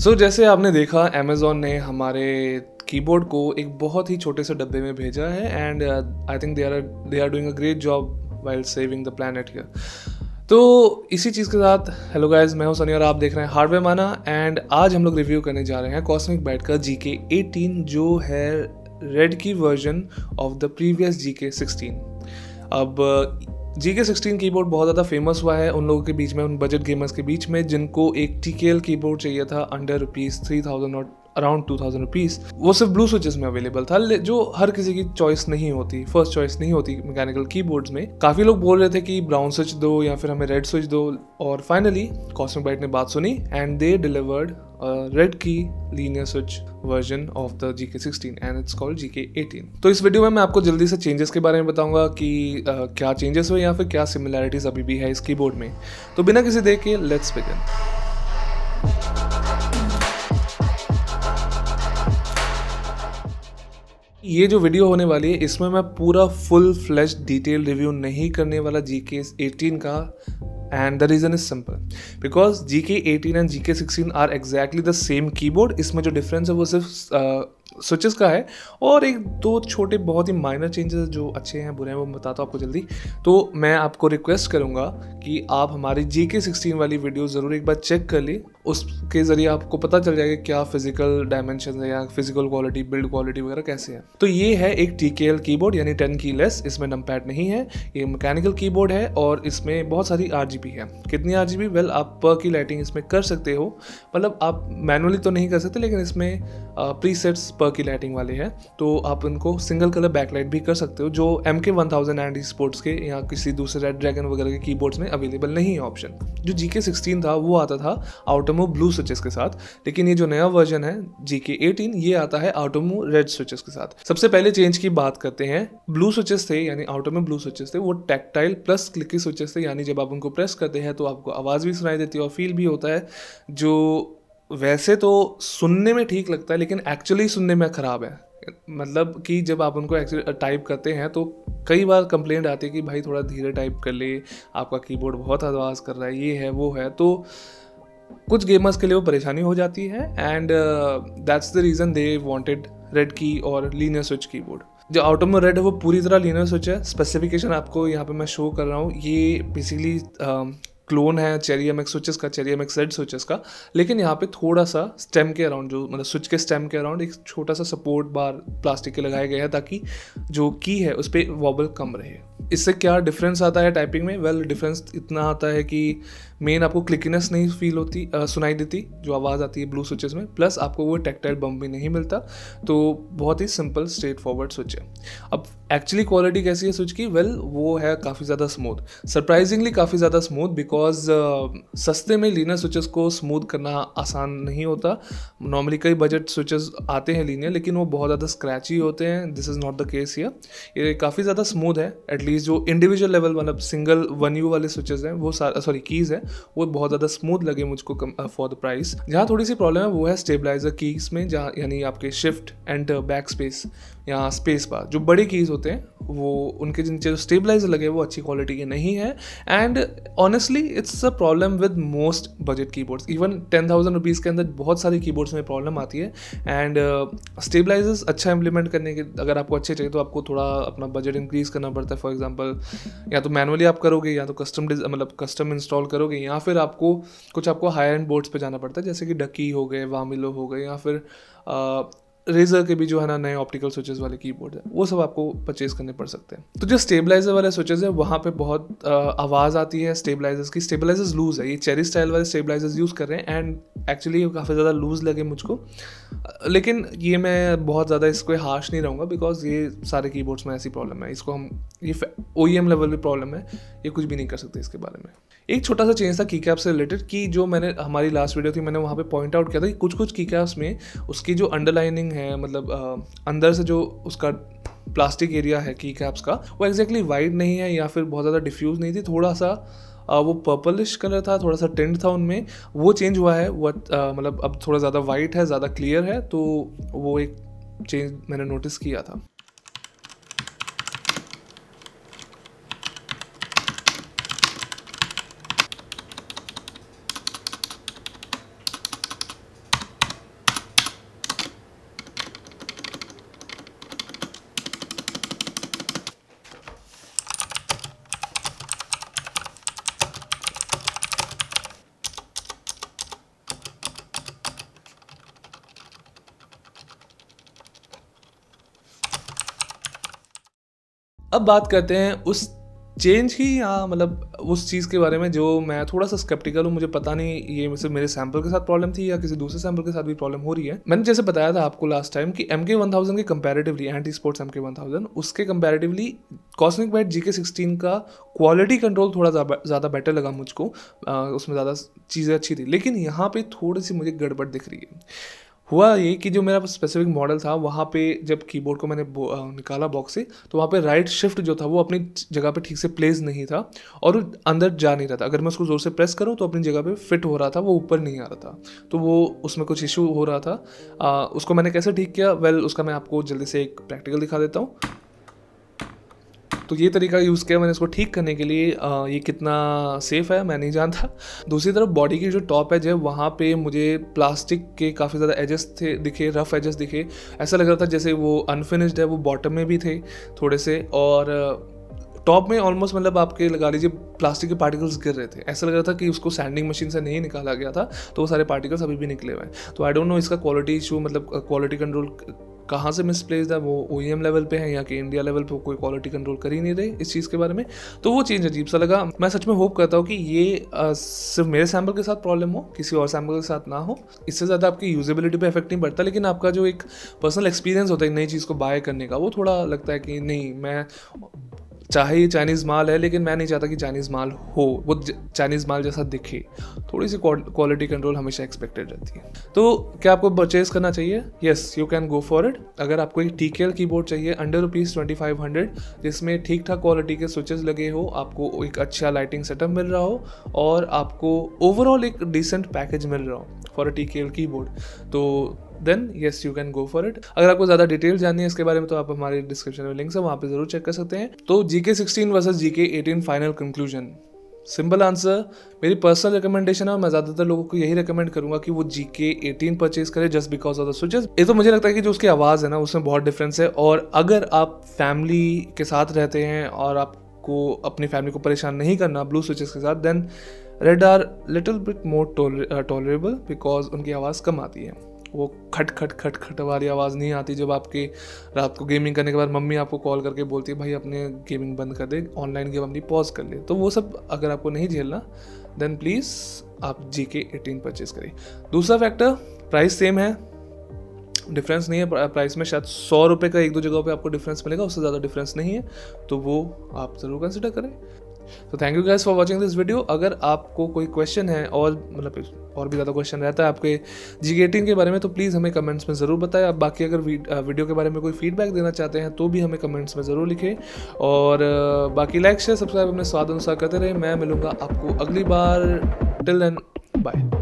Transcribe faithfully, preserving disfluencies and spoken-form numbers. सो so, जैसे आपने देखा अमेज़ॉन ने हमारे कीबोर्ड को एक बहुत ही छोटे से डब्बे में भेजा है and I think they are they are doing a great job while saving the planet here. तो इसी चीज़ के साथ हेलो गाइस, मैं हूं सनी और आप देख रहे हैं हार्डवेयर माना एंड आज हम लोग रिव्यू करने जा रहे हैं कॉस्मिक बाइट का जी के एटीन जो है रेड की version of the previous G K sixteen. अब जी के सिक्सटीन कीबोर्ड बहुत ज़्यादा फेमस हुआ है उन लोगों के बीच में, उन बजट गेमर्स के बीच में जिनको एक टी के एल कीबोर्ड चाहिए था अंडर रुपीज़ थ्री थाउजेंड और अराउंड टू थाउजेंड रुपीज़। वो सिर्फ ब्लू स्विचेस में अवेलेबल था जो हर किसी की चॉइस नहीं होती, फर्स्ट चॉइस नहीं होती मैकेनिकल कीबोर्ड्स में। काफ़ी लोग बोल रहे थे कि ब्राउन स्विच दो या फिर हमें रेड स्विच दो, और फाइनली कॉस्मिक बाइट ने बात सुनी एंड दे डिलीवर्ड रेड की linear switch version of the G K sixteen and it's called G K eighteen. तो इस वीडियो में मैं आपको जल्दी से चेंजेस के बारे में बताऊंगा कि uh, क्या चेंजेस हुए या फिर क्या सिमिलैरिटीज़ अभी भी है इस कीबोर्ड में। तो बिना किसी देर के लेट्स बिगिन। ये जो वीडियो होने वाली है इसमें मैं पूरा फुल फ्लैश डिटेल रिव्यू नहीं करने वाला जी के एटीन का, and the reason is simple because G K eighteen and G K sixteen are exactly the same keyboard. इसमें जो डिफरेंस है वो सिर्फ स्विचेस का है और एक दो छोटे बहुत ही माइनर चेंजेस जो अच्छे हैं बुरे हैं वो बताता हूँ आपको जल्दी। तो मैं आपको रिक्वेस्ट करूँगा कि आप हमारी जी के सिक्सटीन वाली वीडियो ज़रूर एक बार चेक कर लें, उसके ज़रिए आपको पता चल जाएगा क्या फिजिकल डायमेंशन है या फिजिकल क्वालिटी, बिल्ड क्वालिटी वगैरह कैसे है। तो ये है एक टी के एल कीबोर्ड यानी टेन की लेस, इसमें नंपैड नहीं है, ये मैकेनिकल कीबोर्ड है और इसमें बहुत सारी आर जी बी है। कितनी आर जी बी? वेल आप पर की लाइटिंग इसमें कर सकते हो, मतलब आप मैनुअली तो नहीं कर सकते लेकिन इसमें प्रीसेट्स पर की लाइटिंग वाले हैं तो आप उनको सिंगल कलर बैकलाइट भी कर सकते हो जो M K one thousand and sports के या किसी दूसरे रेड ड्रैगन वगैरह के कीबोर्ड्स में अवेलेबल नहीं है ऑप्शन। जो जी के सिक्सटीन था वो आता था आउटेमू ब्लू स्विचेस के साथ, लेकिन ये जो नया वर्जन है जी के एटीन ये आता है आउटेमू रेड स्विचेस के साथ। सबसे पहले चेंज की बात करते हैं, ब्लू स्विचेस थे यानी आउटेमू ब्लू स्विचेस थे वो टैक्टाइल प्लस क्लिकी स्विचेस थे यानी जब आप उनको प्रेस करते हैं तो आपको आवाज़ भी सुनाई देती है और फील भी होता है जो वैसे तो सुनने में ठीक लगता है लेकिन एक्चुअली सुनने में ख़राब है। मतलब कि जब आप उनको टाइप करते हैं तो कई बार कंप्लेंट आती है कि भाई थोड़ा धीरे टाइप कर ले, आपका कीबोर्ड बहुत आवाज़ कर रहा है, ये है वो है, तो कुछ गेमर्स के लिए वो परेशानी हो जाती है and that's the reason they wanted red की और लीनियर स्विच कीबोर्ड। जो आउटेमू रेड है वो पूरी तरह लीनियर स्विच है। स्पेसिफिकेशन आपको यहाँ पे मैं शो कर रहा हूँ, ये बेसिकली क्लोन है चेरी एम एक्स स्विचेस का, Cherry M X red switches का, लेकिन यहाँ पे थोड़ा सा स्टेम के अराउंड जो मतलब स्विच के स्टेम के अराउंड एक छोटा सा सपोर्ट बार प्लास्टिक के लगाए गए हैं ताकि जो की है उस पर वॉबल कम रहे। इससे क्या डिफरेंस आता है टाइपिंग में? वेल well, डिफरेंस इतना आता है कि मेन आपको क्लिकीनेस नहीं फील होती, आ, सुनाई देती जो आवाज़ आती है ब्लू स्विचेस में, प्लस आपको वो टैक्टाइल बम्प भी नहीं मिलता, तो बहुत ही सिंपल स्ट्रेट फॉरवर्ड स्विच है। अब एक्चुअली क्वालिटी कैसी है स्विच की? वेल well, वो है काफ़ी ज़्यादा स्मूथ, सरप्राइजिंगली काफ़ी ज़्यादा स्मूथ बिकॉज uh, सस्ते में लीनियर स्विचेस को स्मूथ करना आसान नहीं होता। नॉर्मली कई बजट स्विचेस आते हैं लीनियर लेकिन वो बहुत ज़्यादा स्क्रैची होते हैं, this is not the case here. ये काफ़ी ज़्यादा स्मूथ है, एटलीस्ट जो इंडिविजुअल लेवल मतलब सिंगल वन यू वाले स्विचेस हैं वो सॉरी कीज़ हैं वो बहुत ज़्यादा स्मूथ लगे मुझको फॉर द प्राइस। जहाँ थोड़ी सी प्रॉब्लम है वो है स्टेबलाइजर कीज़ में, जहाँ यानी आपके शिफ्ट एंटर बैक स्पेस या स्पेस बार जो बड़े कीज़ होते हैं वो उनके जिनके जो स्टेबलाइजर लगे वो अच्छी क्वालिटी के नहीं है and honestly it's a problem with most budget keyboards. Even ten thousand rupees के अंदर बहुत सारे कीबोर्ड्स में प्रॉब्लम आती है एंड स्टेबलाइजर्स uh, अच्छा इंप्लीमेंट करने के अगर आपको अच्छे चाहिए तो आपको थोड़ा अपना बजट इंक्रीज करना पड़ता है। फॉर एग्जाम्पल या तो मैनुअली आप करोगे या तो कस्टम मतलब कस्टम इंस्टॉल करोगे या फिर आपको कुछ आपको हायर एंड बोर्ड्स पे जाना पड़ता है जैसे कि डकी हो गए, वामिलो हो गए या फिर आ, रेजर के भी जो है ना नए ऑप्टिकल स्विचेस वाले कीबोर्ड है वो सब आपको परचेज करने पड़ सकते हैं। तो जो स्टेबलाइजर वाले स्विचेस है वहाँ पे बहुत आ, आवाज़ आती है स्टेबलाइजर्स की, स्टेबलाइजर्स लूज़ है, ये चेरी स्टाइल वाले स्टेबलाइजर्स यूज़ कर रहे हैं एंड एक्चुअली काफ़ी ज़्यादा लूज़ लगे मुझको, लेकिन ये मैं बहुत ज़्यादा इसको हार्श नहीं रहूँगा बिकॉज ये सारे कीबोर्ड्स में ऐसी प्रॉब्लम है, इसको हम ये ओ ई एम लेवल पे प्रॉब्लम है, ये कुछ भी नहीं कर सकते इसके बारे में। एक छोटा सा चेंज था कीकैप से रिलेटेड कि जो मैंने हमारी लास्ट वीडियो थी मैंने वहाँ पे पॉइंट आउट किया था कि कुछ कुछ कीकैप्स में उसकी जो अंडरलाइनिंग है मतलब आ, अंदर से जो उसका प्लास्टिक एरिया है कीकैप्स का वो एग्जैक्टली वाइड नहीं है या फिर बहुत ज़्यादा डिफ्यूज़ नहीं थी, थोड़ा सा आ, वो पर्पलिश कलर था, थोड़ा सा टेंट था उनमें, वो चेंज हुआ है। वो मतलब अब थोड़ा ज़्यादा वाइट है, ज़्यादा क्लियर है, तो वो एक चेंज मैंने नोटिस किया था। अब बात करते हैं उस चेंज की, या मतलब उस चीज़ के बारे में जो मैं थोड़ा सा स्केप्टिकल हूँ। मुझे पता नहीं ये सिर्फ मेरे सैंपल के साथ प्रॉब्लम थी या किसी दूसरे सैंपल के साथ भी प्रॉब्लम हो रही है। मैंने जैसे बताया था आपको लास्ट टाइम कि एम के वन थाउज़ेंड के comparatively, Ant Esports M K one thousand, उसके comparatively Cosmic Byte G K sixteen का क्वालिटी कंट्रोल थोड़ा ज़्यादा बेटर लगा मुझको, उसमें ज़्यादा चीज़ें अच्छी थी। लेकिन यहाँ पर थोड़ी सी मुझे गड़बड़ दिख रही है। हुआ ये कि जो मेरा स्पेसिफिक मॉडल था वहाँ पे जब कीबोर्ड को मैंने निकाला बॉक्स से, तो वहाँ पे राइट शिफ्ट जो था वो अपनी जगह पे ठीक से प्लेस नहीं था और अंदर जा नहीं रहा था। अगर मैं उसको ज़ोर से प्रेस करूँ तो अपनी जगह पे फिट हो रहा था, वो ऊपर नहीं आ रहा था, तो वो उसमें कुछ इशू हो रहा था। आ, उसको मैंने कैसे ठीक किया, वेल उसका मैं आपको जल्दी से एक प्रैक्टिकल दिखा देता हूँ। तो ये तरीका यूज़ किया मैंने इसको ठीक करने के लिए। आ, ये कितना सेफ़ है मैं नहीं जानता। दूसरी तरफ बॉडी की जो टॉप एज है वहाँ पे मुझे प्लास्टिक के काफ़ी ज़्यादा एजेस थे दिखे, रफ़ एजेस दिखे। ऐसा लग रहा था जैसे वो अनफिनिश्ड है। वो बॉटम में भी थे थोड़े से, और टॉप में ऑलमोस्ट मतलब आपके लगा लीजिए प्लास्टिक के पार्टिकल्स गिर रहे थे। ऐसा लग रहा था कि उसको सैंडिंग मशीन से नहीं निकाला गया था, तो वो सारे पार्टिकल्स अभी भी निकले हुए हैं। तो आई डोंट नो इसका क्वालिटी इशू, मतलब क्वालिटी कंट्रोल कहाँ से मिसप्लेस्ड है, वो ओ ई एम लेवल पे है या कि इंडिया लेवल पे कोई क्वालिटी कंट्रोल कर ही नहीं रहे इस चीज़ के बारे में। तो वो चीज़ अजीब सा लगा। मैं सच में होप करता हूँ कि ये आ, सिर्फ मेरे सैंपल के साथ प्रॉब्लम हो, किसी और सैंपल के साथ ना हो। इससे ज़्यादा आपकी यूजेबिलिटी पे इफेक्ट नहीं पड़ता, लेकिन आपका जो एक पर्सनल एक्सपीरियंस होता है नई चीज़ को बाय करने का, वो थोड़ा लगता है कि नहीं, मैं चाहे ये चाइनीज़ माल है लेकिन मैं नहीं चाहता कि चाइनीज़ माल हो, वो चाइनीज़ माल जैसा दिखे। थोड़ी सी क्वालिटी कंट्रोल हमेशा एक्सपेक्टेड रहती है। तो क्या आपको परचेज़ करना चाहिए? Yes, you can go for it. अगर आपको एक टी के एल कीबोर्ड चाहिए under rupees twenty five hundred, जिसमें ठीक ठाक क्वालिटी के स्विचेस लगे हो, आपको एक अच्छा लाइटिंग सेटअप मिल रहा हो और आपको ओवरऑल एक डिसेंट पैकेज मिल रहा हो for a T K L keyboard, तो then yes you can go for it. अगर आपको ज़्यादा डिटेल जाननी है इसके बारे में तो आप हमारे डिस्क्रिप्शन में लिंक्स है, वहाँ पे ज़रूर चेक कर सकते हैं। तो जी K sixteen versus G K eighteen final conclusion, simple answer. मेरी पर्सनल रिकमेंडेशन है और मैं ज़्यादातर लोगों को यही रिकमेंड करूँगा कि वो जी के एटीन परचेज करें just because of the switches. ये तो मुझे लगता है कि जो उसकी आवाज़ है ना, उसमें बहुत डिफरेंस है। और अगर आप फैमिली के साथ रहते हैं और आपको अपनी फैमिली को परेशान नहीं करना ब्लू स्विचेस के साथ, then red are little bit more tolerable because उनकी आवाज़ कम आती है। वो खट खट खट खट वाली आवाज़ नहीं आती जब आपके रात को गेमिंग करने के बाद मम्मी आपको कॉल करके बोलती है भाई अपने गेमिंग बंद कर दे, ऑनलाइन गेम अपनी पॉज कर ले। तो वो सब अगर आपको नहीं झेलना, देन प्लीज़ आप जी के एटीन परचेज़ करें। दूसरा फैक्टर, प्राइस सेम है, डिफरेंस नहीं है प्राइस में। शायद सौ रुपये का एक दो जगह पे आपको डिफरेंस मिलेगा, उससे ज़्यादा डिफरेंस नहीं है, तो वो आप ज़रूर कंसिडर करें। तो thank you guys for watching this video. अगर आपको कोई क्वेश्चन है और मतलब और भी ज़्यादा क्वेश्चन रहता है आपके जी के एटीन के बारे में, तो प्लीज़ हमें कमेंट्स में ज़रूर बताएं। आप बाकी अगर वीडियो के बारे में कोई फीडबैक देना चाहते हैं तो भी हमें कमेंट्स में ज़रूर लिखें, और बाकी लाइक शेयर सब्सक्राइब अपने स्वाद अनुसार करते रहें। मैं मिलूँगा आपको अगली बार, टिल देन बाय।